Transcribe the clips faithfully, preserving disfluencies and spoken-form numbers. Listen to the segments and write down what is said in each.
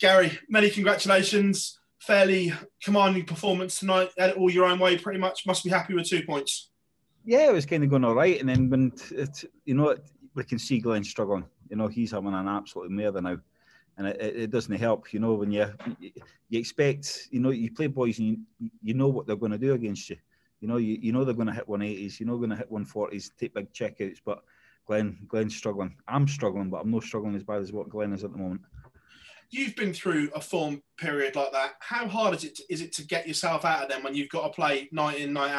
Gary, many congratulations. Fairly commanding performance tonight. Had it all your own way, pretty much. Must be happy with two points. Yeah, it was kind of going all right. And then when, it, you know, it, we can see Glenn struggling. You know, he's having an absolute murder now. And it, it, it doesn't help, you know, when you you expect, you know, you play boys and you, you know what they're going to do against you. You know, you, you know they're going to hit one eighties. You know they're going to hit one forties, take big checkouts. But Glenn, Glenn's struggling. I'm struggling, but I'm not struggling as bad as what Glenn is at the moment. You've been through a form period like that. How hard is it to, is it to get yourself out of them when you've got to play night in, night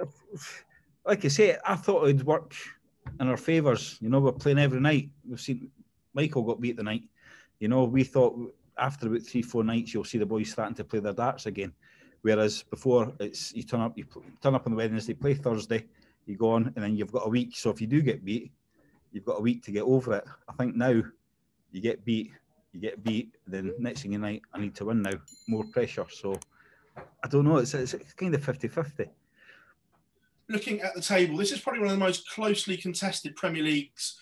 out? Like I say, I thought it would work in our favours. You know, we're playing every night. We've seen Michael got beat the night. You know, we thought after about three, four nights, you'll see the boys starting to play their darts again. Whereas before, it's you turn up, you turn up on the Wednesday, play Thursday, you go on, and then you've got a week. So if you do get beat, you've got a week to get over it. I think now, you get beat, you get beat, then next thing you know, I need to win now, more pressure. So, I don't know, it's, it's kind of fifty fifty. Looking at the table, this is probably one of the most closely contested Premier Leagues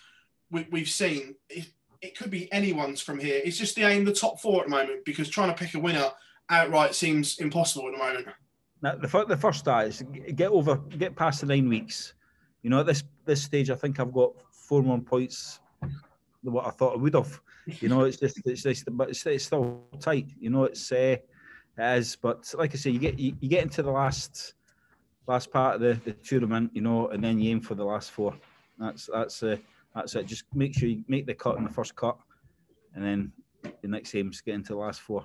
we, we've seen. It, it could be anyone's from here. It's just the aim, the top four at the moment, because trying to pick a winner outright seems impossible at the moment. Now, the, the first start is get over, get past the nine weeks. You know, at this, this stage, I think I've got four more points what I thought I would have, you know. It's just, it's just, but it's, it's still tight, you know. It's uh, it is, but like I say, you get you, you get into the last last part of the, the tournament, you know, and then you aim for the last four. That's that's uh, that's it. Just make sure you make the cut in the first cut, and then the next aim is to get into the last four.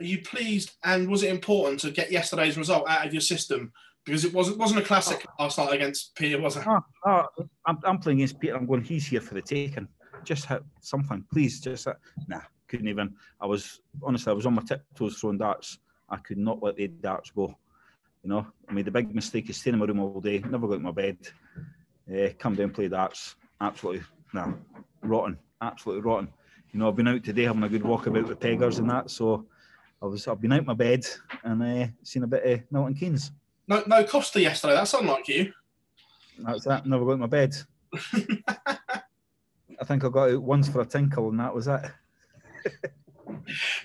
Are you pleased? And was it important to get yesterday's result out of your system? Because it wasn't wasn't a classic last night against Peter, was it? Oh, oh, I'm I'm playing against Peter. I'm going, he's here for the taking. Just hit something, please. Just hit. Nah, couldn't even. I was honestly, I was on my tiptoes throwing darts. I could not let the darts go. You know, I made the big mistake of staying in my room all day, never got out of my bed. Uh, come down, play darts. Absolutely, nah, rotten. Absolutely rotten. You know, I've been out today having a good walk about with Peggers and that. So I was, I've been out my bed and uh, seen a bit of Milton Keynes. No, no Costa yesterday. That's unlike you. That's that. Never got out of my bed. I think I got out once for a tinkle, and that was it. Are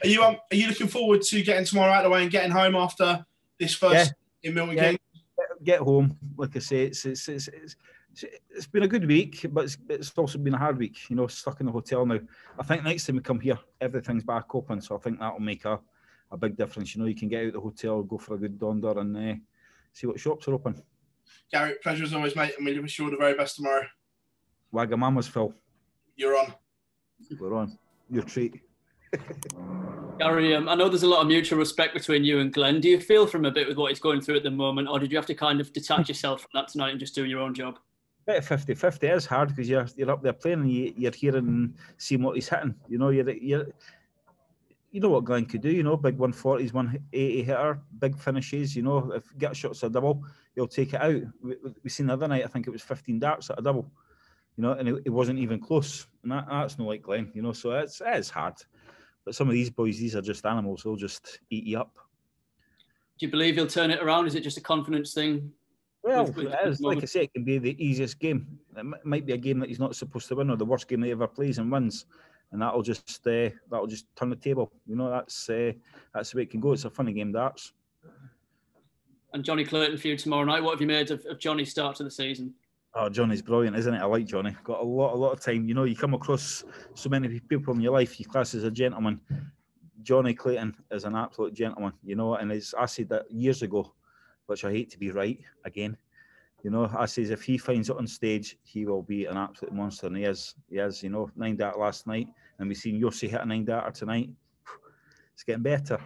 you um, are you looking forward to getting tomorrow out of the way and getting home after this first yeah. in Milton Keynes? Yeah. Get home, like I say. It's it's it's it's, it's been a good week, but it's, it's also been a hard week. You know, stuck in the hotel now. I think next time we come here, everything's back open, so I think that will make a, a big difference. You know, you can get out of the hotel, go for a good donder, and uh, see what shops are open. Gary, pleasure as always, mate, and we wish you all the very best tomorrow. Wagamamas, Phil. You're on. We're on. Your treat. Gary, um, I know there's a lot of mutual respect between you and Glenn. Do you feel for him a bit with what he's going through at the moment, or did you have to kind of detach yourself from that tonight and just do your own job? Bit of fifty fifty. It is hard because you're, you're up there playing and you, you're hearing and seeing what he's hitting. You know, you're, you're, you know what Glenn could do, you know, big one forties, one eighty hitter, big finishes, you know, if you get shots at a double, he'll take it out. We, we seen the other night, I think it was fifteen darts at a double. You know, and it, it wasn't even close. And that, that's not like Glenn, you know, so it's, it's hard. But some of these boys, these are just animals. They'll just eat you up. Do you believe he'll turn it around? Is it just a confidence thing? Well, with, with it is. Like I say, it can be the easiest game. It might be a game that he's not supposed to win or the worst game he ever plays and wins. And that'll just uh, that'll just turn the table. You know, that's, uh, that's the way it can go. It's a funny game, darts. And Johnny Clayton for you tomorrow night. What have you made of, of Johnny's start to the season? Oh, Johnny's brilliant, isn't it? I like Johnny. Got a lot, a lot of time. You know, you come across so many people in your life, you class as a gentleman. Johnny Clayton is an absolute gentleman, you know, and it's, I said that years ago, which I hate to be right again. You know, I says if he finds it on stage, he will be an absolute monster, and he is. He is, you know, nine dart last night, and we've seen Yossi hit a nine darter tonight. It's getting better.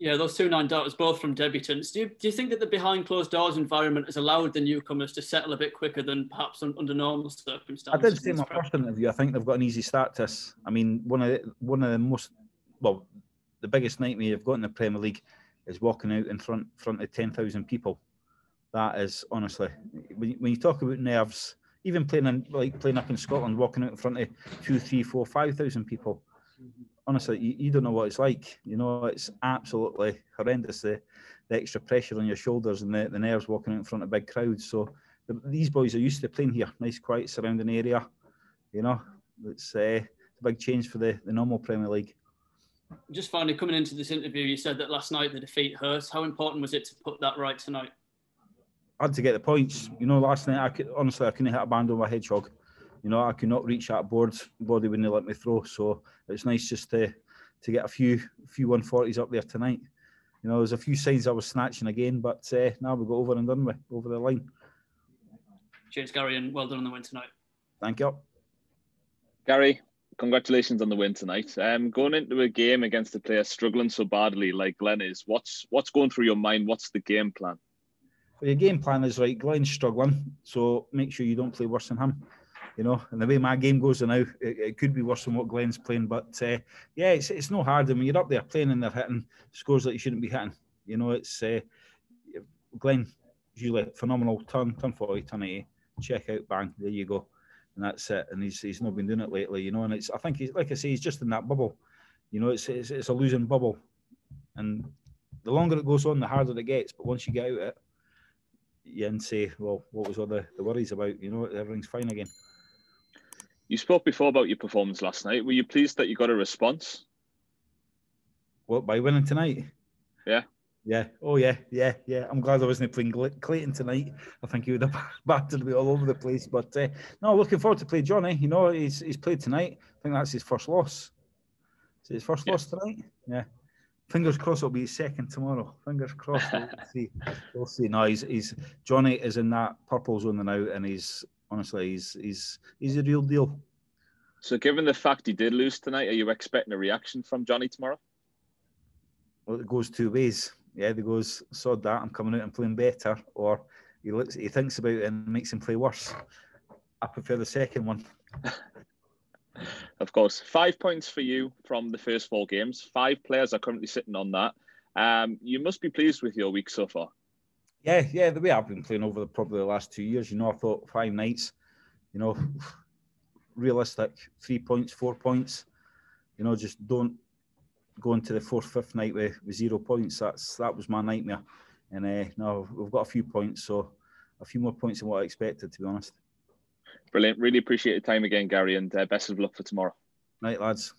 Yeah, those two nine darters, both from debutants. Do you, do you think that the behind-closed-doors environment has allowed the newcomers to settle a bit quicker than perhaps under normal circumstances? I did say in my first interview, I think they've got an easy start to us. I mean, one of, the, one of the most, well, the biggest nightmare you've got in the Premier League is walking out in front, front of ten thousand people. That is, honestly, when you, when you talk about nerves, even playing in, like playing up in Scotland, walking out in front of two, three, four, five thousand people, mm-hmm. Honestly, you, you don't know what it's like. You know, it's absolutely horrendous, the, the extra pressure on your shoulders and the, the nerves walking out in front of big crowds. So these boys are used to playing here, nice quiet surrounding area, you know. It's uh, a big change for the, the normal Premier League. Just finally, coming into this interview, you said that last night the defeat hurts. How important was it to put that right tonight? I had to get the points. You know, last night, I could, honestly, I couldn't hit a band on my hedgehog. You know, I could not reach that board. The body wouldn't let me throw. So it's nice just to to get a few few one forties up there tonight. You know, there's a few signs I was snatching again, but uh, now we got over and done with, over the line. Cheers, Gary, and well done on the win tonight. Thank you. Gary, congratulations on the win tonight. Um, going into a game against a player struggling so badly like Glenn is, what's what's going through your mind? What's the game plan? Well, your game plan is, right, Glenn's struggling, so make sure you don't play worse than him. You know, and the way my game goes now, it, it could be worse than what Glenn's playing. But uh, yeah, it's it's no hard. I mean, you're up there playing and they're hitting scores that you shouldn't be hitting. You know, it's uh, Glenn usually phenomenal turn, turn forty, turn eighty, check out, bang, there you go, and that's it. And he's he's not been doing it lately, you know. And it's I think he's like I say, he's just in that bubble. You know, it's it's, it's a losing bubble, and the longer it goes on, the harder it gets. But once you get out of it, you can say, well, what was all the, the worries about? You know, everything's fine again. You spoke before about your performance last night. Were you pleased that you got a response? What, by winning tonight? Yeah. Yeah. Oh, yeah, yeah, yeah. I'm glad I wasn't playing Clayton tonight. I think he would have battered me all over the place. But uh, no, looking forward to play Johnny. You know, he's he's played tonight. I think that's his first loss. Is it his first yeah. loss tonight? Yeah. Fingers crossed it'll be his second tomorrow. Fingers crossed. We'll see. We'll see. No, he's, he's, Johnny is in that purple zone now, and he's... Honestly, he's he's he's a real deal. So, given the fact he did lose tonight, are you expecting a reaction from Johnny tomorrow? Well, it goes two ways. Yeah, he goes, "Sod that, I'm coming out and playing better," or he looks, he thinks about it and makes him play worse. I prefer the second one. Of course, five points for you from the first four games. Five players are currently sitting on that. Um, you must be pleased with your week so far. Yeah, yeah, the way I've been playing over the, probably the last two years, you know, I thought five nights, you know, realistic, three points, four points, you know, just don't go into the fourth, fifth night with, with zero points. That's That was my nightmare. And uh, now we've got a few points, so a few more points than what I expected, to be honest. Brilliant. Really appreciate your time again, Gary, and uh, best of luck for tomorrow. Night, lads.